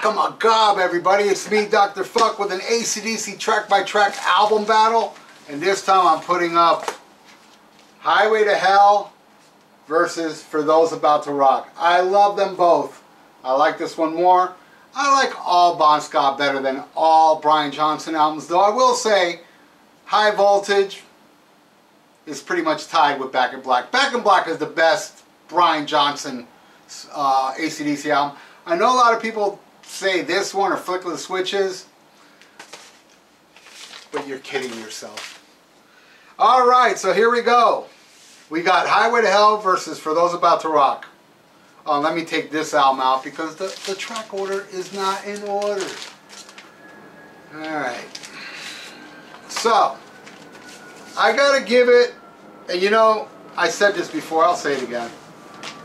SHMACKEMAGOB, everybody. It's me, Dr. Fuck, with an AC/DC track-by-track album battle. And this time I'm putting up Highway to Hell versus For Those About to Rock. I love them both. I like this one more. I like all Bon Scott better than all Brian Johnson albums, though I will say High Voltage is pretty much tied with Back in Black. Back in Black is the best Brian Johnson AC/DC album. I know a lot of people say this one or Flick of the Switches, but you're kidding yourself. Alright, so here we go. We got Highway to Hell versus For Those About to Rock. Let me take this album out because the track order is not in order. Alright. So, I gotta give it, and you know, I said this before, I'll say it again.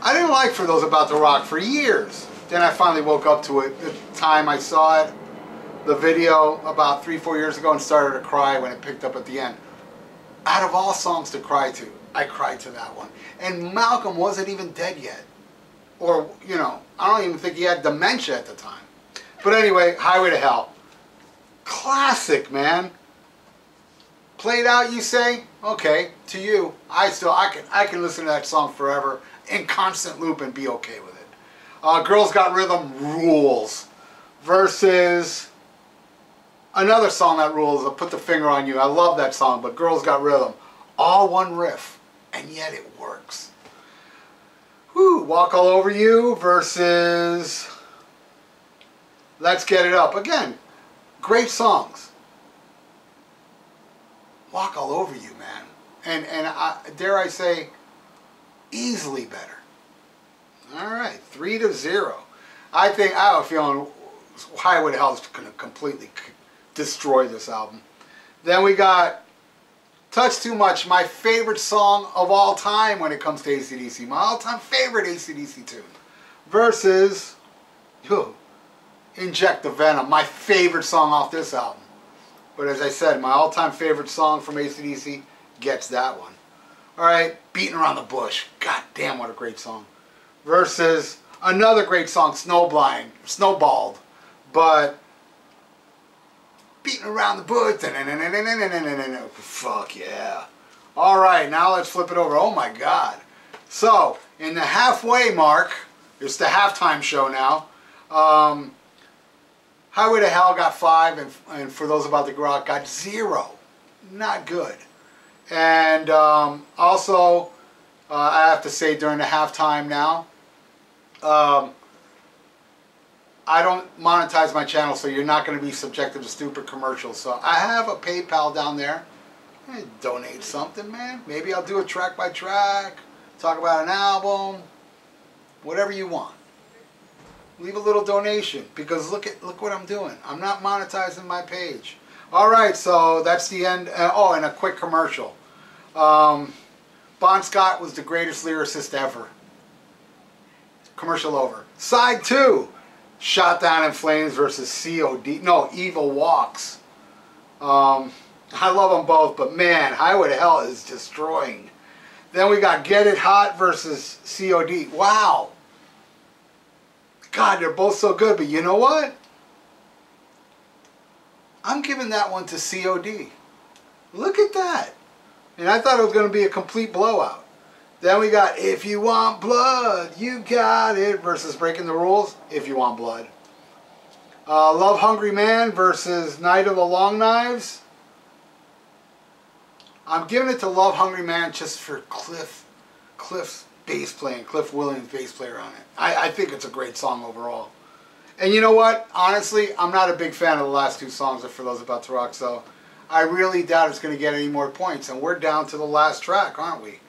I didn't like For Those About to Rock for years. Then I finally woke up to it the time I saw it, the video, about 3-4 years ago, and started to cry when it picked up at the end. Out of all songs to cry to, I cried to that one. And Malcolm wasn't even dead yet. Or, you know, I don't even think he had dementia at the time. But anyway, Highway to Hell. Classic, man. Played out, you say? Okay, to you. I can listen to that song forever in constant loop and be okay with it. Girls Got Rhythm rules versus another song that rules, Put the Finger on You. I love that song, but Girls Got Rhythm. All one riff, and yet it works. Woo, Walk All Over You versus Let's Get It Up. Again, great songs. Walk All Over You, man. And dare I say, easily better. Alright, 3-0. I have a feeling Highway to Hell is going to completely destroy this album. Then we got Touch Too Much, my favorite song of all time when it comes to AC/DC. My all-time favorite AC/DC tune. Versus Inject the Venom, my favorite song off this album. But as I said, my all-time favorite song from AC/DC gets that one. Alright, Beating Around the Bush. God damn, what a great song. Versus another great song, Snowblind, Snowballed, but Beating Around the Bush. Fuck yeah. Alright, now let's flip it over. Oh my god. So, in the halfway mark, it's the halftime show now. Highway to Hell got 5, and For Those About to Rock got 0. Not good. And also, I have to say during the halftime now, I don't monetize my channel, so you're not going to be subjected to stupid commercials. So I have a PayPal down there. Donate something, man. Maybe I'll do a track by track, talk about an album, whatever you want. Leave a little donation because look what I'm doing. I'm not monetizing my page. All right, so that's the end. Oh, and a quick commercial. Bon Scott was the greatest lyricist ever. Commercial over. Side 2. Shot Down in Flames versus C.O.D. No, Evil Walks. I love them both, but man, Highway to Hell is destroying. Then we got Get It Hot versus C.O.D. Wow. God, they're both so good, but you know what? I'm giving that one to C.O.D. Look at that. And I thought it was going to be a complete blowout. Then we got If You Want Blood, You Got It versus Breaking the Rules, If You Want Blood. Love Hungry Man versus Night of the Long Knives. I'm giving it to Love Hungry Man just for Cliff's bass playing, Cliff Williams bass player on it. I think it's a great song overall. And you know what? Honestly, I'm not a big fan of the last two songs For Those About to Rock, so I really doubt it's going to get any more points. And we're down to the last track, aren't we?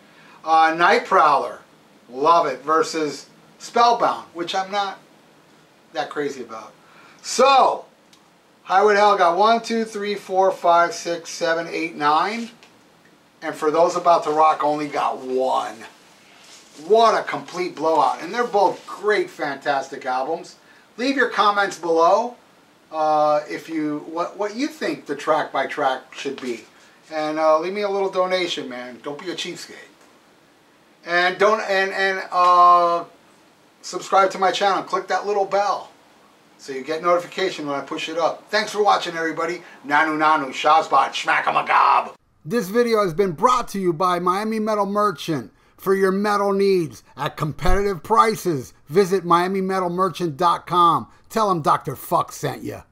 Night Prowler. Love it. Versus Spellbound, which I'm not that crazy about. So, Highway to Hell got 1, 2, 3, 4, 5, 6, 7, 8, 9. And For Those About to Rock only got 1. What a complete blowout. And they're both great, fantastic albums. Leave your comments below. If you what you think the track by track should be, and leave me a little donation, man. Don't be a cheapskate, and don't subscribe to my channel. Click that little bell. So you get notification when I push it up. Thanks for watching, everybody. Nanu Nanu, Shazbot, SHMACKEMAGOB. This video has been brought to you by Miami Metal Merchant. For your metal needs at competitive prices, visit MiamiMetalMerchant.com. Tell them Dr. Fuck sent you.